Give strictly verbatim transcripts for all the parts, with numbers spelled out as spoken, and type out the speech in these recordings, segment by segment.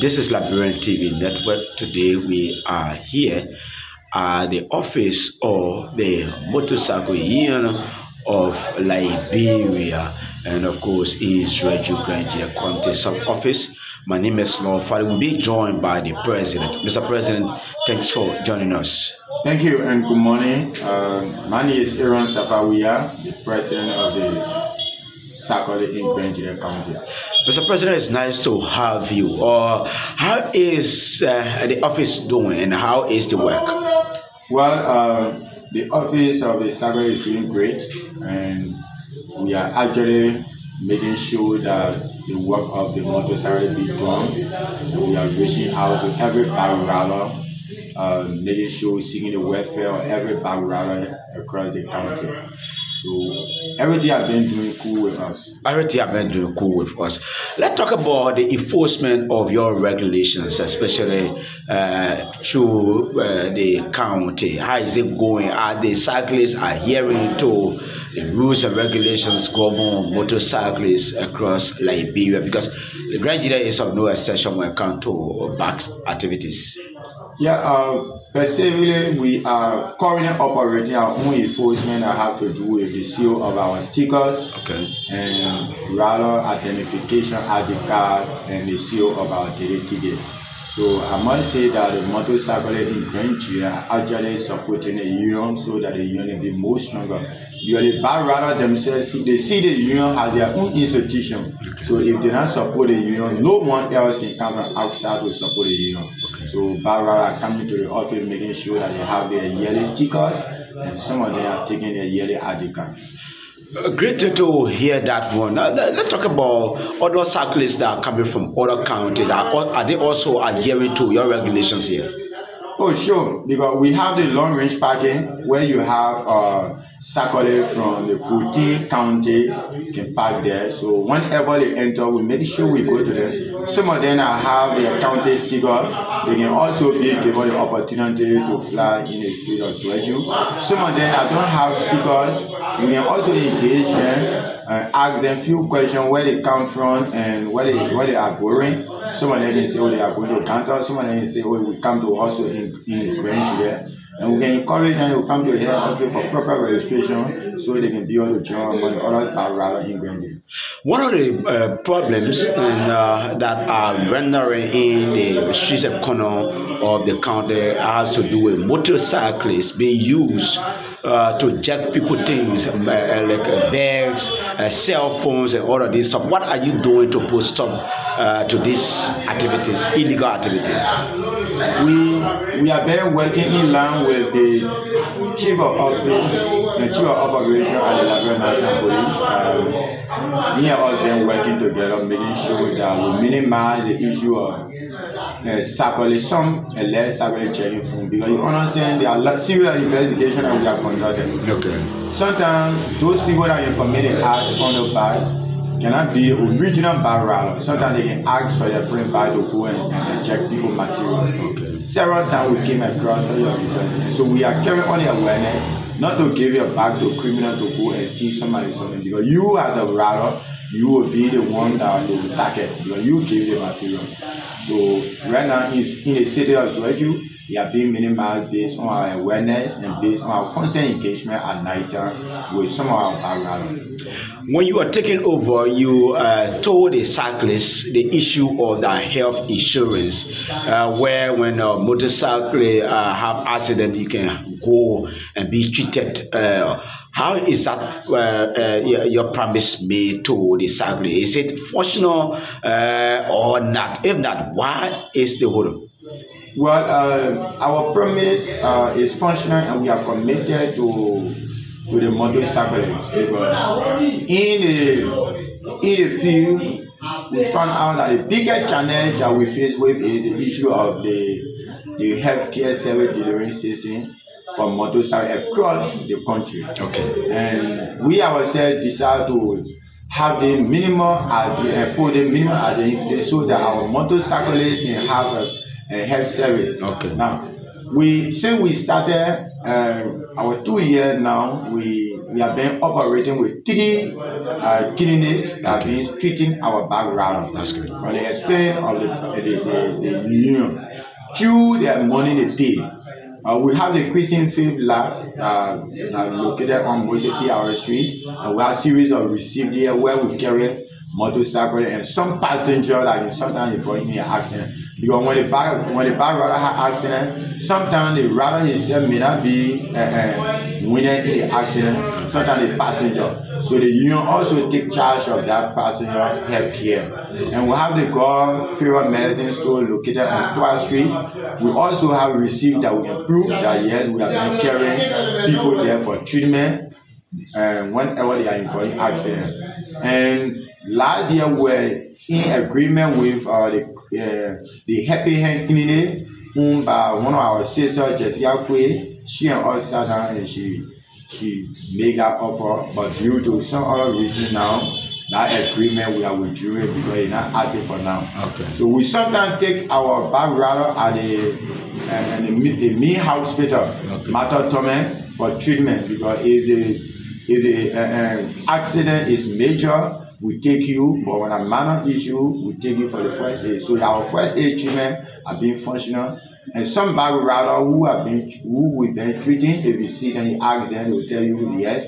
This is Labyrinth T V Network. Today we are here at the office of the Motorcycle Union of Liberia, and of course in Reggio Grandia County sub-office. My name is Law Farid. We'll be joined by the President. Mister President, thanks for joining us. Thank you and good morning. Uh, my name is Aaron Safawiya, the President of the in Grand Gedeh County. Mister President, it's nice to have you. Uh, how is uh, the office doing and how is the work? Well, uh, the office of the Saga is doing great, and we are actually making sure that the work of the motorcycle is done. We are reaching out to every bike rider, uh, making sure seeking the welfare of every bike rider across the county. So everything has been doing cool with us. Everything has been doing cool with us. Let's talk about the enforcement of your regulations, especially uh, through uh, the county. How is it going? Are the cyclists adhering to the rules and regulations govern motorcyclists across Liberia? Because the Grand Gedeh is of no exception when it comes to back activities. Yeah, uh, specifically, we are currently operating our own enforcement that have to do with the seal of our stickers, okay, and rather identification at the card and the seal of our ticket. So I must say that the motorcyclists in Grand Gedeh are actually supporting the union so that the union will be more stronger. Usually, bike riders themselves, they see the union as their own institution. Okay. So if they don't support the union, no one else can come from outside to support the union. So bike riders are coming to the office making sure that they have their yearly stickers, and some of them are taking their yearly article. Uh, great to hear that one. Now, let's talk about other cyclists that are coming from other counties. Are, are they also adhering to your regulations here? Oh, sure. Because we have the long-range parking where you have uh, cyclists from the fourteen counties can park there. So whenever they enter, we make sure we go to them. Some of them have their county sticker. They can also be given the opportunity to fly in the street of Reggio. Some of them that don't have stickers, we can also engage them and ask them a few questions where they come from and where they, where they are going. Some of them can say, oh, they are going to Canada. Some of them can say, oh, we come to also in, in the Grand Gedeh. And we can encourage them to come to the head office for proper registration so they can be able to join with the other bike riders in Grand Gedeh. One of the uh, problems in, uh, that are rendering in the streets and corner of the county has to do with motorcyclists being used uh, to jack people things uh, like uh, bags, uh, cell phones, and all of this stuff. What are you doing to put stop uh, to these activities, illegal activities? We we have been working in line with the chief of office and chief of operation at the Liberian National Police. Um, we have all been working together, making sure that we minimize the issue of uh, cycling, some uh, less cycling checking phone. Because you understand, there are a lot of serious investigations that we have conducted. Okay. Sometimes those people that commit an act on the bike cannot be original bike rider. Sometimes they can ask for their friend bike to go and, and check people's material. Okay. Several times we came across it. So we are carrying on the awareness not to give your bike to a criminal to go and steal somebody something, because you as a rider, you will be the one that they will target because you give the material. So right now it's in the city of Reggio. We are being minimized based on our awareness and based on our constant engagement at night time with some of our background. When you are taking over, you uh, told the cyclists the issue of their health insurance, uh, where when a motorcyclist uh, have accident, you can go and be treated. Uh, how is that uh, uh, your promise made to the cyclist? Is it functional uh, or not? If not, why is the hold up? Well, uh, our promise uh, is functional, and we are committed to to the motorcyclists. Because in the in the field, we found out that the biggest challenge that we face with is the issue of the the healthcare service delivery system for motorcycles across the country. Okay, and we ourselves decided to have the minimal and put the minimal at the place so that our motorcyclists can have a and health service. Okay. Now, we since we started uh, our two years now, we we have been operating with three uh, clinics that okay. have been treating our back rattle. That's good. From the expense of the, uh, the, the, the union, through the money they pay. Uh, we have the Christian Faith Lab uh, uh, located on Moses P R Street. And we have a series of receipts here where we carry motorcycle and some passenger that you sometimes fall in an accident. Because when the back when the back rider has accident, sometimes the rider himself may not be uh, uh, winner in the accident. Sometimes the passenger. So the union also take charge of that passenger health care. And we have the God Fever Medicine Store located on twelfth Street. We also have received that we can prove that yes, we have been carrying people there for treatment and uh, whenever they are involved in accident. And last year, we were in agreement with uh, the uh, the Happy Hand Clinic, owned by one of our sisters, Jessica Fui. She and us sat down and she she made that offer, but due to some other reason now, that agreement we are withdrawing because it's not active for now. Okay. So we sometimes take our back rider at the at the, the main hospital, okay. Mater Tome, for treatment because if the if the uh, uh, accident is major. We take you, but when a minor issue, we take you for the first aid. So our first aid treatment have been functional, and some back rider who have been who we've been treating, if you see any accident, they will tell you yes,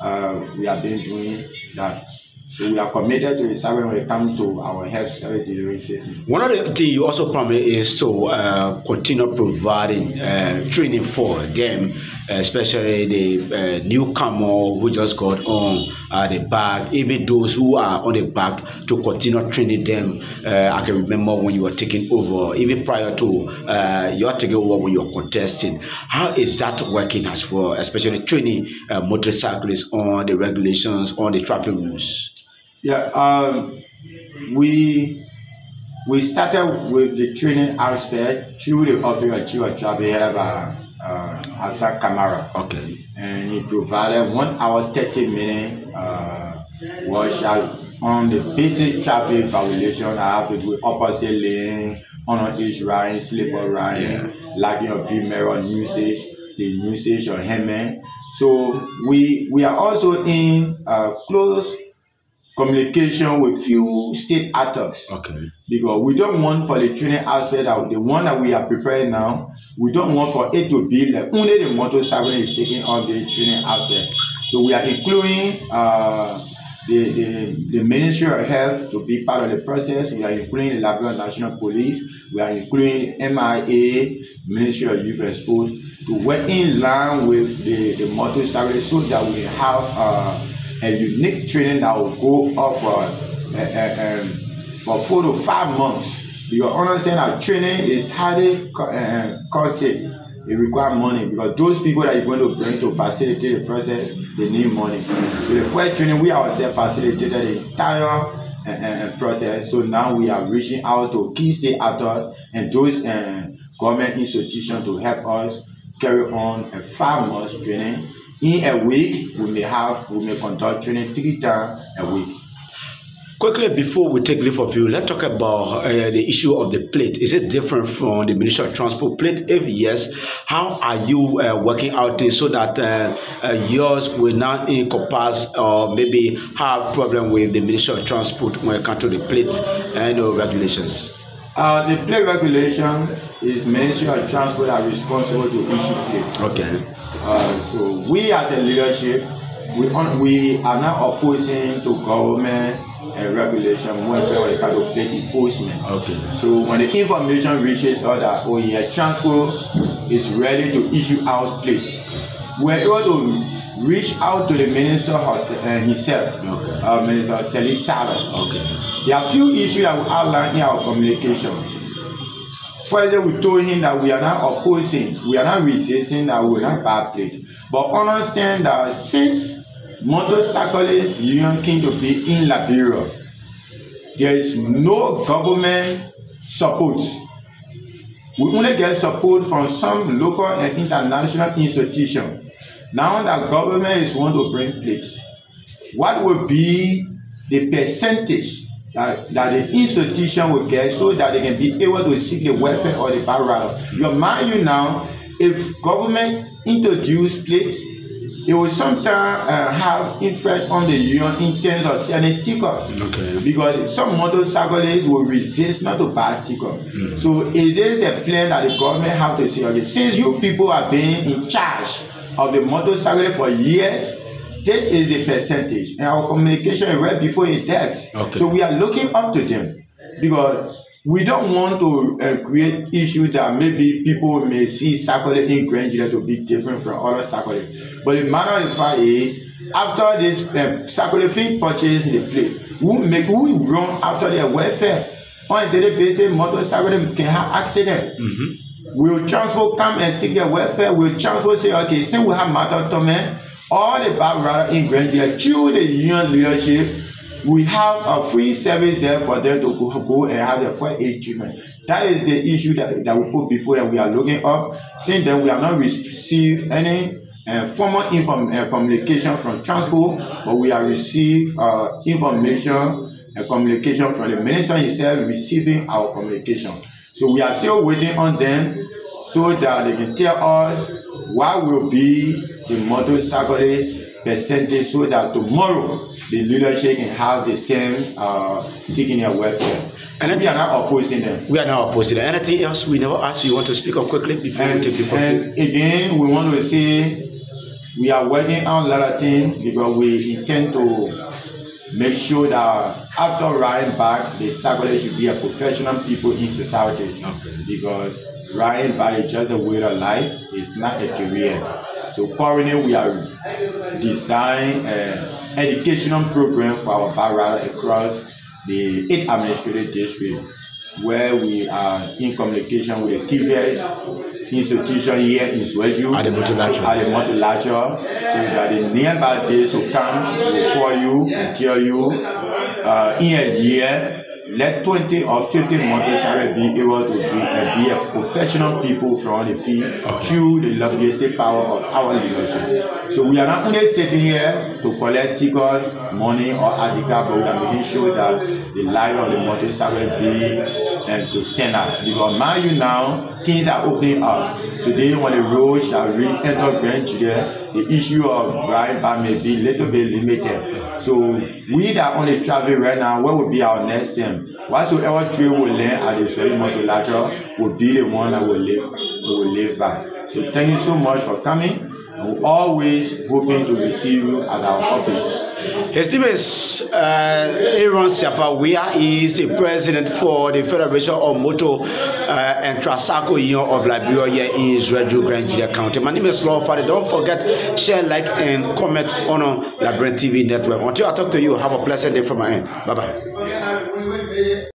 uh, we have been doing that. So we are committed to the service when it comes to our health service delivery system. One of the things you also promise is to uh, continue providing uh, training for them, especially the uh, newcomer who just got on uh, the back, even those who are on the back, to continue training them. Uh, I can remember when you were taking over, even prior to uh, your taking over when you were contesting. How is that working as well, especially training uh, motorcyclists on the regulations, on the traffic rules? Yeah, um, we we started with the training aspect through the office of Chief of Traffic headed by uh, Hassan Kamara. Okay. And he provided one hour thirty minute uh, workshop on the basic traffic violation I have to do opposite lane, on each riding, slipper riding, yeah. lacking of view mirror usage, the usage of helmet. So we we are also in uh, close communication with few state actors. Okay. Because we don't want for the training aspect that the one that we are preparing now, we don't want for it to be like only the motorcycle is taking on the training aspect. So we are including uh, the, the, the Ministry of Health to be part of the process. We are including the Liberian National Police. We are including M I A, Ministry of Youth and Sport, to work in line with the, the motorcycle so that we have uh, a unique training that will go up for, uh, uh, um, for four to five months. Because understand that training is highly co uh, costly. It requires money because those people that you're going to bring to facilitate the process, they need money. So the first training, we ourselves facilitated the entire uh, uh, process. So now we are reaching out to key state actors and those uh, government institutions to help us carry on a five months training. In a week, we may have, we may conduct training three times a week. Quickly, before we take leave of you, let's talk about uh, the issue of the plate. Is it different from the Ministry of Transport plate? If yes, how are you uh, working out things so that uh, uh, yours will not encompass or maybe have problem with the Ministry of Transport when it comes to the plate and uh, regulations? Uh, the plate regulation is Ministry of Transport are responsible to issue plates. Okay. Uh, so we as a leadership, we on, we are not opposing to government and regulation, more especially when it comes to plate enforcement. Okay. So when the information reaches us that oh yeah, transport is ready to issue out plates, we're able to reach out to the minister himself, okay. uh, Minister Selig Talon. Okay. There are a few issues that we outline in our communication. Further, we told him that we are not opposing, we are not resisting, that we are not bad plate. But understand that since motorcyclists union came to be in Liberia, there is no government support. We only get support from some local and international institutions. Now that government is want to bring plates, what will be the percentage That, that the institution will get so that they can be able to seek the welfare or the back rider? Your mind you now, if government introduce plates, it will sometimes uh, have effect on the union in terms of selling stickers. Okay. Because some motorcyclists will resist not to buy stickers. Mm-hmm. So it is the plan that the government have to say, okay, since you people have been in charge of the motorcycle for years, this is the percentage. And our communication is right before it takes. Okay. So we are looking up to them because we don't want to uh, create issues that maybe people may see cycling in Grand Gedeh to be different from other cycling. But the matter of fact is, after this uh, cycling thing purchase in the place, we make who run after their welfare. On a daily basis, motorcycles can have accident. Mm-hmm. Will transport come and seek their welfare? Will transport say, okay, since we have matter to men, all the bad riders in Grand Gedeh through the union leadership. We have a free service there for them to go, go and have their first aid treatment. That is the issue that, that we put before that we are looking up. Since then, we have not received any uh, formal inform uh, communication from transport, but we have received uh, information and uh, communication from the minister himself receiving our communication. So we are still waiting on them so that they can tell us what will be the motorcyclist percentage so that tomorrow the leadership can have the same uh, seeking their welfare. And we are not opposing them. We are not opposing them. Anything else we never asked you want to speak up quickly before and, we take the And you? Again, we want to say we are working on a lot of things because we intend to make sure that after riding back, the cyclists should be a professional people in society. Okay. Because riding back is just a way of life, it's not a career. So currently we are designing an educational program for our bike riders across the eight administrative districts where we are in communication with the T V S institution here in Sweden at the multilateral so that the nearby days will come, will call you, will tell you uh, in a year let twenty or fifteen motorcycles be able to be, uh, be a professional people from the field okay. through the lobbyistic power of our leadership. So we are not only sitting here to collect stickers, money or articles, but we are making sure that the life of the motorcycle be and uh, to stand up. Because mind you now, things are opening up. Today when the road shall re-enter Grand Gedeh, the issue of riding back may be a little bit limited. So we that are on the travel right now, what will be our next thing? Whatsoever trade will learn at the Swedish multilateral will be the one that will live, will live by. So thank you so much for coming. We're always hoping to receive you at our office. His name is uh, Aaron Safawiya. He is the president for the Federation of Motor uh, and Tricycle Union of Liberia here in Reggio Grandia County. My name is Law Farid. Don't forget, share, like, and comment on our Labyrinth T V Network. Until I talk to you, have a pleasant day from my end. Bye-bye.